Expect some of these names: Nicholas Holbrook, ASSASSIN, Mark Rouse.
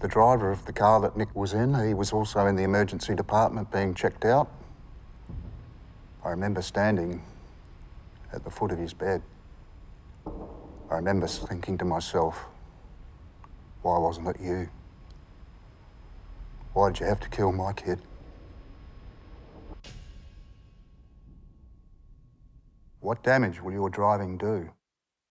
the driver of the car that Nick was in, he was also in the emergency department being checked out. I remember standing at the foot of his bed. I remember thinking to myself, why wasn't it you? Why did you have to kill my kid? What damage will your driving do?